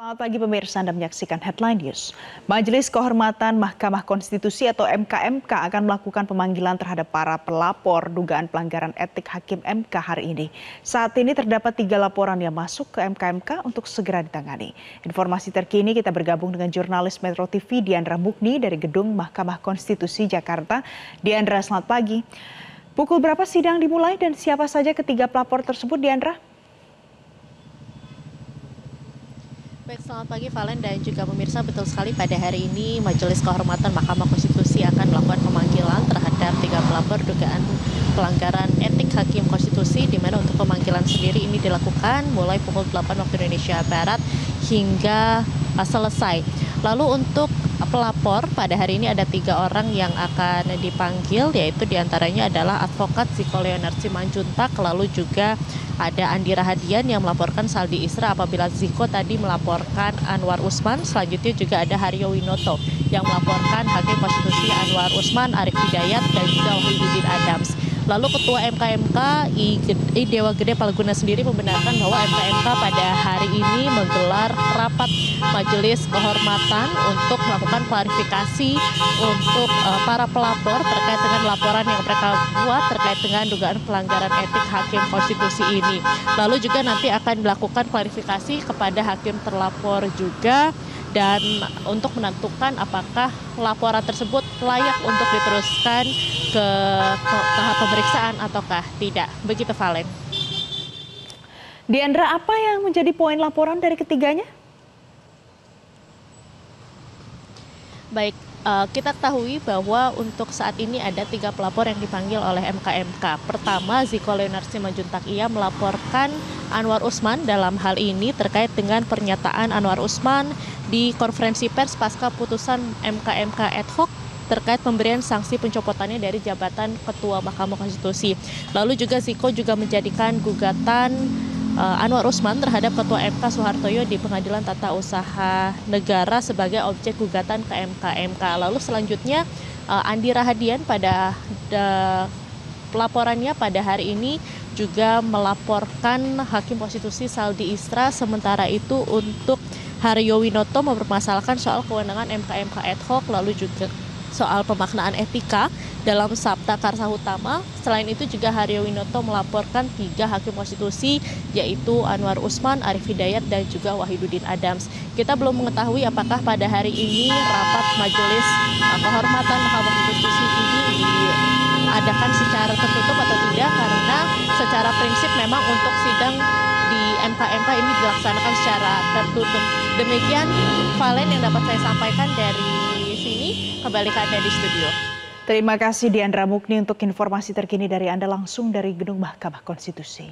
Selamat pagi pemirsa, Anda menyaksikan Headline News. Majelis Kehormatan Mahkamah Konstitusi atau MKMK akan melakukan pemanggilan terhadap para pelapor dugaan pelanggaran etik Hakim MK hari ini. Saat ini terdapat 3 laporan yang masuk ke MKMK untuk segera ditangani. Informasi terkini kita bergabung dengan jurnalis Metro TV Dhiandra Mugni dari Gedung Mahkamah Konstitusi Jakarta. Dhiandra, selamat pagi. Pukul berapa sidang dimulai dan siapa saja ketiga pelapor tersebut, Dhiandra? Baik, selamat pagi Valen dan juga pemirsa, betul sekali pada hari ini Majelis Kehormatan Mahkamah Konstitusi akan melakukan pemanggilan terhadap 3 pelapor dugaan pelanggaran etik Hakim Konstitusi, di mana untuk pemanggilan sendiri ini dilakukan mulai pukul 8 waktu Indonesia Barat hingga selesai. Lalu untuk pelapor pada hari ini ada 3 orang yang akan dipanggil, yaitu diantaranya adalah advokat Ziko Leonar Simanjuntak, lalu juga ada Andi Rahadian yang melaporkan Saldi Isra apabila Ziko tadi melaporkan Anwar Usman. Selanjutnya juga ada Haryo Winoto yang melaporkan Hakim Konstitusi Anwar Usman, Arief Hidayat, dan juga Wahiduddin Adams. Lalu Ketua MKMK I Dewa Gede Palguna sendiri membenarkan bahwa MKMK pada hari ini menggelar rapat Majelis Kehormatan untuk melakukan klarifikasi untuk para pelapor terkait dengan laporan yang mereka buat terkait dengan dugaan pelanggaran etik Hakim Konstitusi ini. Lalu juga nanti akan dilakukan klarifikasi kepada hakim terlapor juga, dan untuk menentukan apakah laporan tersebut layak untuk diteruskan ke tahap pemeriksaan ataukah tidak. Begitu Valen. Dhiandra, apa yang menjadi poin laporan dari ketiganya? Baik, kita ketahui bahwa untuk saat ini ada 3 pelapor yang dipanggil oleh MKMK. Pertama, Ziko Leonar Simanjuntak, ia melaporkan Anwar Usman dalam hal ini terkait dengan pernyataan Anwar Usman di konferensi pers pasca putusan MKMK ad hoc terkait pemberian sanksi pencopotannya dari jabatan Ketua Mahkamah Konstitusi. Lalu juga Ziko juga menjadikan gugatan Anwar Usman terhadap Ketua MK Soehartoyo di Pengadilan Tata Usaha Negara sebagai objek gugatan ke MKMK. Lalu selanjutnya Andi Rahadian pada pelaporannya pada hari ini juga melaporkan Hakim Konstitusi Saldi Isra. Sementara itu untuk Haryo Winoto mempermasalahkan soal kewenangan MKMK ad hoc, lalu juga soal pemaknaan etika dalam Sabta Karsa Utama. Selain itu juga Haryo Winoto melaporkan 3 hakim konstitusi, yaitu Anwar Usman, Arief Hidayat, dan juga Wahiduddin Adams. Kita belum mengetahui apakah pada hari ini rapat Majelis Kehormatan Mahkamah Konstitusi ini diadakan secara tertutup atau tidak, karena secara prinsip memang untuk sidang di MKMK ini dilaksanakan secara tertutup. Demikian Valen yang dapat saya sampaikan dari kembali ke Anda di studio. Terima kasih Dhiandra Mugni untuk informasi terkini dari Anda langsung dari Gedung Mahkamah Konstitusi.